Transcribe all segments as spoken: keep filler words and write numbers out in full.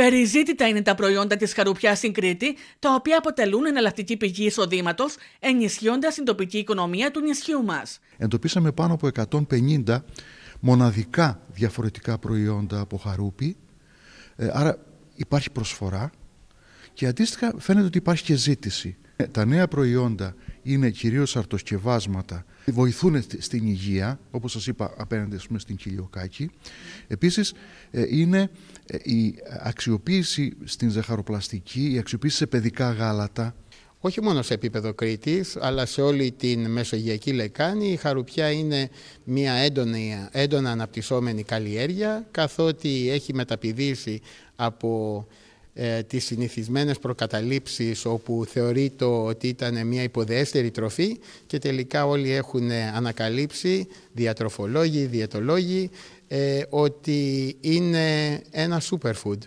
Περιζήτητα είναι τα προϊόντα της χαρουπιάς στην Κρήτη, τα οποία αποτελούν εναλλακτική πηγή εισοδήματος, ενισχύοντας την τοπική οικονομία του νησιού μας. Εντοπίσαμε πάνω από εκατόν πενήντα μοναδικά διαφορετικά προϊόντα από χαρούπι, άρα υπάρχει προσφορά και αντίστοιχα φαίνεται ότι υπάρχει και ζήτηση. Τα νέα προϊόντα είναι κυρίως αρτοσκευάσματα, βοηθούν στην υγεία, όπως σας είπα απέναντι ας πούμε, στην κοιλιοκάκη. Επίσης είναι η αξιοποίηση στην ζαχαροπλαστική, η αξιοποίηση σε παιδικά γάλατα. Όχι μόνο σε επίπεδο Κρήτης, αλλά σε όλη την Μεσογειακή Λεκάνη η χαρουπιά είναι μια έντονη, έντονα αναπτυσσόμενη καλλιέργεια, καθότι έχει μεταπηδήσει από τις συνηθισμένες προκαταλήψεις όπου θεωρείται ότι ήταν μια υποδεέστερη τροφή και τελικά όλοι έχουν ανακαλύψει, διατροφολόγοι, διαιτολόγοι, ε, ότι είναι ένα superfood.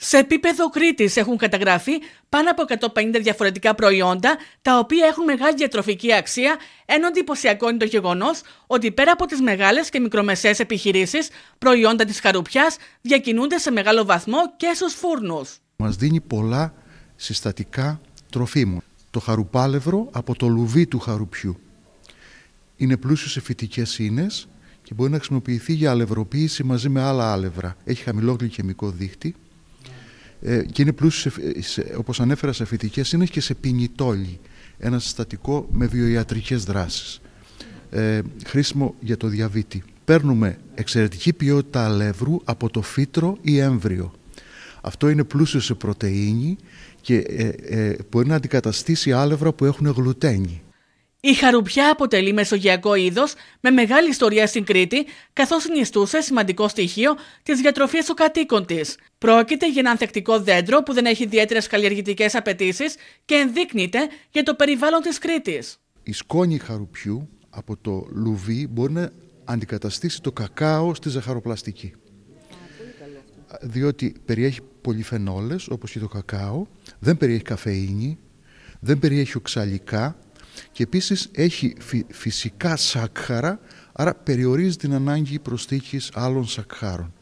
Σε επίπεδο Κρήτης έχουν καταγραφεί πάνω από εκατόν πενήντα διαφορετικά προϊόντα, τα οποία έχουν μεγάλη διατροφική αξία, ενώ εντυπωσιακό είναι το γεγονός ότι πέρα από τις μεγάλες και μικρομεσαίες επιχειρήσεις, προϊόντα της χαρουπιάς διακινούνται σε μεγάλο βαθμό και στους φούρνους. Μας δίνει πολλά συστατικά τροφίμων. Το χαρουπάλευρο από το λουβί του χαρουπιού είναι πλούσιο σε φυτικές ίνες και μπορεί να χρησιμοποιηθεί για αλευρωποίηση μαζί με άλλα άλευρα. Έχει χαμηλό γλυκαιμικό δείκτη. Και είναι πλούσιο, όπως ανέφερα, σε φυτικές ίνες και σε πινιτόλι, ένα συστατικό με βιοιατρικές δράσεις, ε, χρήσιμο για το διαβήτη. Παίρνουμε εξαιρετική ποιότητα αλεύρου από το φύτρο ή έμβριο. Αυτό είναι πλούσιο σε πρωτεΐνη και ε, ε, μπορεί να αντικαταστήσει άλευρα που έχουν γλουτένι. Η χαρουπιά αποτελεί μεσογειακό είδος με μεγάλη ιστορία στην Κρήτη, καθώς συνιστούσε σημαντικό στοιχείο της διατροφής των κατοίκων της. Πρόκειται για ένα ανθεκτικό δέντρο που δεν έχει ιδιαίτερες καλλιεργητικές απαιτήσεις και ενδείκνυται για το περιβάλλον της Κρήτης. Η σκόνη χαρουπιού από το λουβί μπορεί να αντικαταστήσει το κακάο στη ζαχαροπλαστική. Διότι περιέχει πολυφενόλες όπως και το κακάο, δεν περιέχει καφεΐνη, δεν περιέχει οξαλικά. Και επίσης έχει φυ φυσικά σάκχαρα, άρα περιορίζει την ανάγκη προσθήκης άλλων σακχάρων.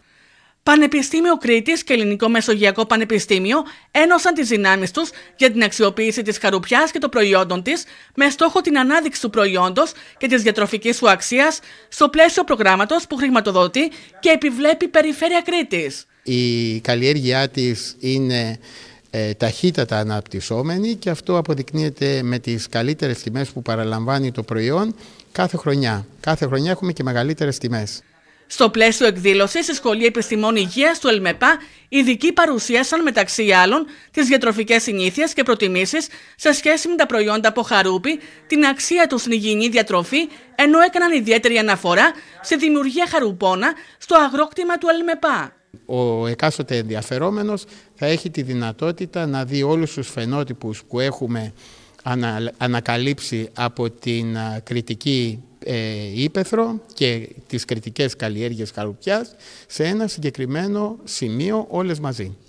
Πανεπιστήμιο Κρήτης και Ελληνικό Μεσογειακό Πανεπιστήμιο ένωσαν τις δυνάμεις τους για την αξιοποίηση της χαρουπιάς και των προϊόντων της με στόχο την ανάδειξη του προϊόντος και της διατροφικής του αξίας στο πλαίσιο προγράμματος που χρηματοδοτεί και επιβλέπει η Περιφέρεια Κρήτης. Η καλλιέργειά της είναι ταχύτατα αναπτυσσόμενη και αυτό αποδεικνύεται με τις καλύτερες τιμές που παραλαμβάνει το προϊόν κάθε χρονιά. Κάθε χρονιά έχουμε και μεγαλύτερες τιμές. Στο πλαίσιο εκδήλωσης, η Σχολή Επιστημών Υγείας του ΕΛΜΕΠΑ ειδικοί παρουσίασαν μεταξύ άλλων τις διατροφικές συνήθειες και προτιμήσεις σε σχέση με τα προϊόντα από χαρούπι, την αξία του στην υγιεινή διατροφή, ενώ έκαναν ιδιαίτερη αναφορά στη δημιουργία χαρουπόνα στο αγρόκτημα του ΕΛΜΕΠΑ. Ο εκάστοτε ενδιαφερόμενος θα έχει τη δυνατότητα να δει όλους τους φαινότυπους που έχουμε ανα, ανακαλύψει από την κρητική ε, ύπεθρο και τις κρητικές καλλιέργειες χαρουπιάς σε ένα συγκεκριμένο σημείο όλες μαζί.